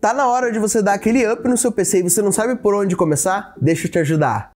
Tá na hora de você dar aquele up no seu PC e você não sabe por onde começar? Deixa eu te ajudar.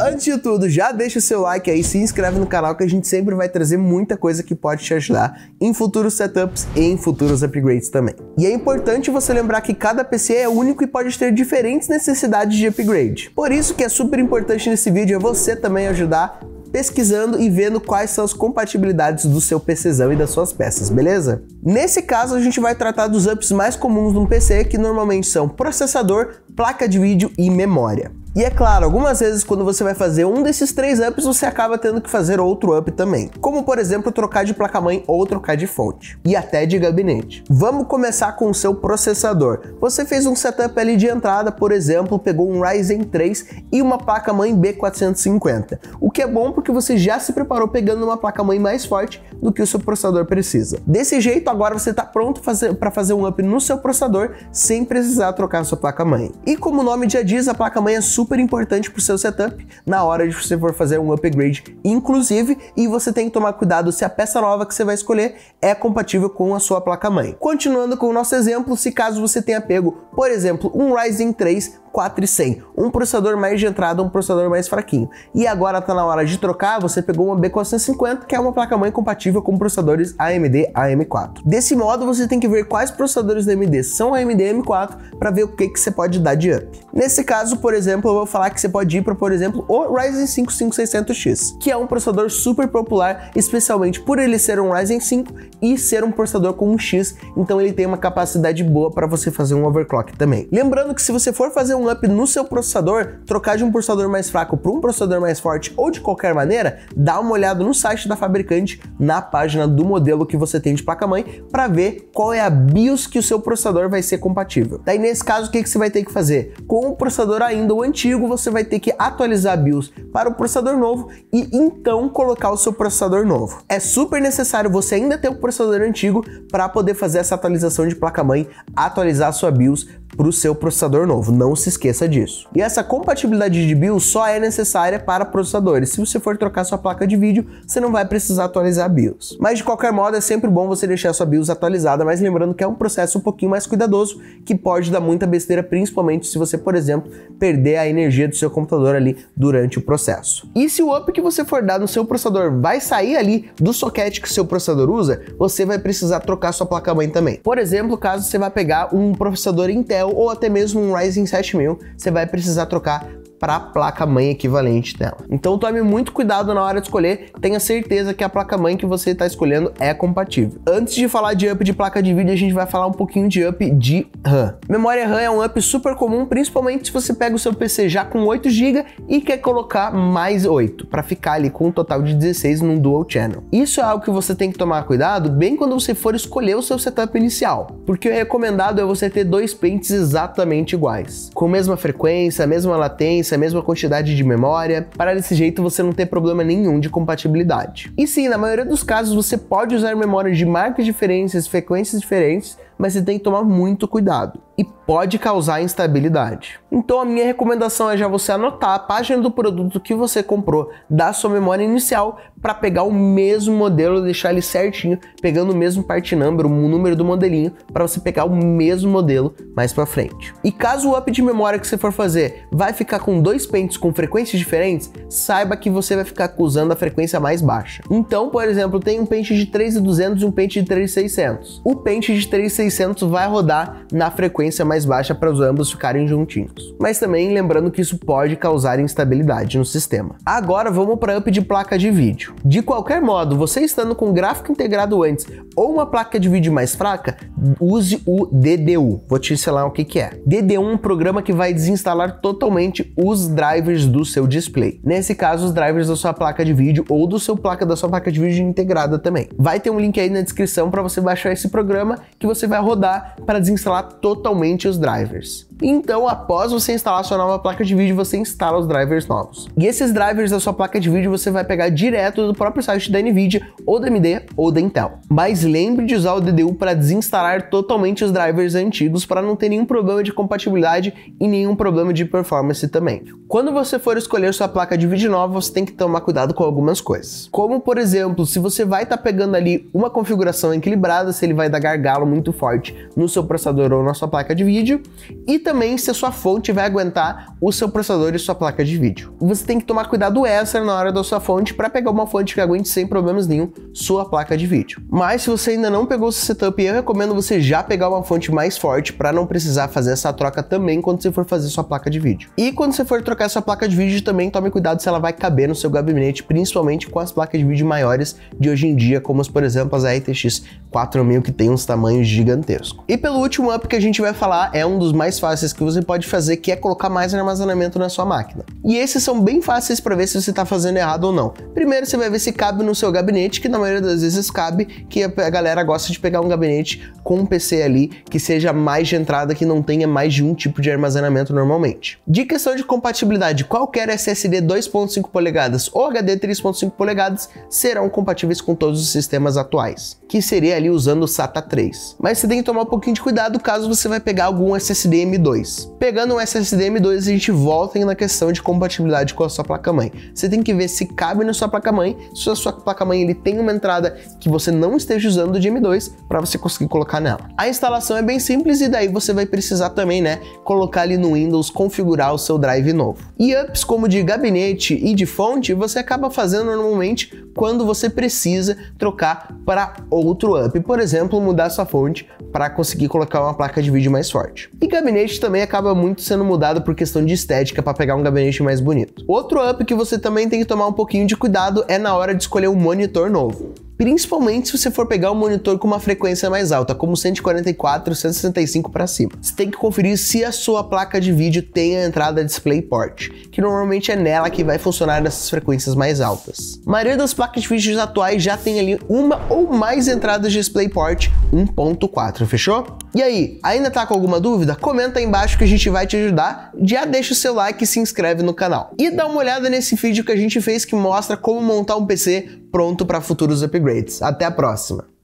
Antes de tudo, já deixa o seu like aí, se inscreve no canal que a gente sempre vai trazer muita coisa que pode te ajudar em futuros setups e em futuros upgrades também. E é importante você lembrar que cada PC é único e pode ter diferentes necessidades de upgrade. Por isso que é super importante nesse vídeo é você também ajudar pesquisando e vendo quais são as compatibilidades do seu PCzão e das suas peças, beleza? Nesse caso, a gente vai tratar dos ups mais comuns de um PC, que normalmente são processador, placa de vídeo e memória. E é claro, algumas vezes quando você vai fazer um desses três ups, você acaba tendo que fazer outro up também. Como por exemplo, trocar de placa-mãe ou trocar de fonte. E até de gabinete. Vamos começar com o seu processador. Você fez um setup ali de entrada, por exemplo, pegou um Ryzen 3 e uma placa-mãe B450. O que é bom porque você já se preparou pegando uma placa-mãe mais forte do que o seu processador precisa. Desse jeito, agora você está pronto para fazer um up no seu processador sem precisar trocar a sua placa-mãe. E como o nome já diz, a placa-mãe é super importante para o seu setup na hora de você for fazer um upgrade, inclusive, e você tem que tomar cuidado se a peça nova que você vai escolher é compatível com a sua placa-mãe. Continuando com o nosso exemplo, se caso você tenha pego, por exemplo, um Ryzen 3 4100, um processador mais de entrada, um processador mais fraquinho, e agora tá na hora de trocar, você pegou uma B450, que é uma placa-mãe compatível com processadores AMD AM4. Desse modo, você tem que ver quais processadores da AMD são AMD AM4 para ver o que você pode dar de up. Nesse caso, por exemplo, eu vou falar que você pode ir para, por exemplo, o Ryzen 5 5600X, que é um processador super popular, especialmente por ele ser um Ryzen 5 e ser um processador com um X, então ele tem uma capacidade boa para você fazer um overclock também. Lembrando que se você for fazer um up no seu processador, trocar de um processador mais fraco para um processador mais forte ou de qualquer maneira, dá uma olhada no site da fabricante, na página do modelo que você tem de placa-mãe, para ver qual é a BIOS que o seu processador vai ser compatível. Daí nesse caso, o que você vai ter que fazer? Com o processador ainda o antigo, você vai ter que atualizar a BIOS para o processador novo e então colocar o seu processador novo. É super necessário você ainda ter o processador antigo para poder fazer essa atualização de placa-mãe, atualizar a sua BIOS para o seu processador novo, não se esqueça disso. E essa compatibilidade de BIOS só é necessária para processadores. Se você for trocar sua placa de vídeo, você não vai precisar atualizar a BIOS. Mas de qualquer modo, é sempre bom você deixar sua BIOS atualizada, mas lembrando que é um processo um pouquinho mais cuidadoso, que pode dar muita besteira, principalmente se você, por exemplo, perder a energia do seu computador ali durante o processo. E se o up que você for dar no seu processador vai sair ali do soquete que o seu processador usa, você vai precisar trocar sua placa-mãe também. Por exemplo, caso você vá pegar um processador Intel ou até mesmo um Ryzen 7000, você vai precisar trocar para a placa-mãe equivalente dela. Então tome muito cuidado na hora de escolher, tenha certeza que a placa-mãe que você está escolhendo é compatível. Antes de falar de up de placa de vídeo, a gente vai falar um pouquinho de up de RAM. Memória RAM é um up super comum, principalmente se você pega o seu PC já com 8 GB e quer colocar mais 8, para ficar ali com um total de 16 num dual channel. Isso é algo que você tem que tomar cuidado bem quando você for escolher o seu setup inicial, porque o recomendado é você ter dois pentes exatamente iguais, com a mesma frequência, a mesma latência, a mesma quantidade de memória, para desse jeito você não ter problema nenhum de compatibilidade. E sim, na maioria dos casos você pode usar memórias de marcas diferentes, frequências diferentes, mas você tem que tomar muito cuidado e pode causar instabilidade. Então a minha recomendação é já você anotar a página do produto que você comprou da sua memória inicial para pegar o mesmo modelo, deixar ele certinho, pegando o mesmo part number, o número do modelinho, para você pegar o mesmo modelo mais para frente. E caso o up de memória que você for fazer vai ficar com dois pentes com frequências diferentes, saiba que você vai ficar usando a frequência mais baixa. Então, por exemplo, tem um pente de 3200 e um pente de 3600. O pente de 3600 vai rodar na frequência mais baixa para os ambos ficarem juntinhos. Mas também lembrando que isso pode causar instabilidade no sistema. Agora vamos para up de placa de vídeo. De qualquer modo, você estando com gráfico integrado antes ou uma placa de vídeo mais fraca, use o DDU. Vou te ensinar o que é. DDU é um programa que vai desinstalar totalmente os drivers do seu display. Nesse caso, os drivers da sua placa de vídeo ou da sua placa de vídeo integrada também. Vai ter um link aí na descrição para você baixar esse programa que você vai rodar para desinstalar totalmente os drivers. Então, após você instalar a sua nova placa de vídeo, você instala os drivers novos. E esses drivers da sua placa de vídeo você vai pegar direto do próprio site da NVIDIA, ou da AMD, ou da Intel. Mas lembre de usar o DDU para desinstalar totalmente os drivers antigos, para não ter nenhum problema de compatibilidade e nenhum problema de performance também. Quando você for escolher sua placa de vídeo nova, você tem que tomar cuidado com algumas coisas. Como, por exemplo, se você vai estar pegando ali uma configuração equilibrada, se ele vai dar gargalo muito forte no seu processador ou na sua placa de vídeo, e também se a sua fonte vai aguentar o seu processador e sua placa de vídeo. Você tem que tomar cuidado extra na hora da sua fonte para pegar uma fonte que aguente sem problemas nenhum sua placa de vídeo. Mas se você ainda não pegou o seu setup, eu recomendo você já pegar uma fonte mais forte para não precisar fazer essa troca também quando você for fazer sua placa de vídeo. E quando você for trocar sua placa de vídeo também tome cuidado se ela vai caber no seu gabinete, principalmente com as placas de vídeo maiores de hoje em dia, como por exemplo as RTX 4000 que tem uns tamanhos gigantescos. E pelo último up que a gente vai falar é um dos mais fáceis que você pode fazer, que é colocar mais armazenamento na sua máquina. E esses são bem fáceis para ver se você está fazendo errado ou não. Primeiro você vai ver se cabe no seu gabinete, que na maioria das vezes cabe, que a galera gosta de pegar um gabinete com um PC ali que seja mais de entrada, que não tenha mais de um tipo de armazenamento normalmente. De questão de compatibilidade, qualquer SSD 2.5 polegadas ou HD 3.5 polegadas serão compatíveis com todos os sistemas atuais, que seria ali usando o SATA 3. Mas você tem que tomar um pouquinho de cuidado caso você vai pegar algum SSD M2. Pegando um SSD M2, a gente volta na questão de compatibilidade com a sua placa-mãe. Você tem que ver se cabe na sua placa-mãe, se a sua placa-mãe ele tem uma entrada que você não esteja usando de M2 para você conseguir colocar nela. A instalação é bem simples e daí você vai precisar também, né, colocar ali no Windows, configurar o seu drive novo. E ups como de gabinete e de fonte, você acaba fazendo normalmente quando você precisa trocar para outro up. Por exemplo, mudar sua fonte para conseguir colocar uma placa de vídeo mais forte. E gabinete também acaba muito sendo mudado por questão de estética para pegar um gabinete mais bonito. Outro up que você também tem que tomar um pouquinho de cuidado é na hora de escolher um monitor novo. Principalmente se você for pegar um monitor com uma frequência mais alta, como 144, 165 para cima. Você tem que conferir se a sua placa de vídeo tem a entrada DisplayPort, que normalmente é nela que vai funcionar nessas frequências mais altas. A maioria das placas de vídeo atuais já tem ali uma ou mais entradas de DisplayPort 1.4, fechou? E aí, ainda tá com alguma dúvida? Comenta aí embaixo que a gente vai te ajudar. Já deixa o seu like e se inscreve no canal. E dá uma olhada nesse vídeo que a gente fez que mostra como montar um PC pronto para futuros upgrades. Até a próxima!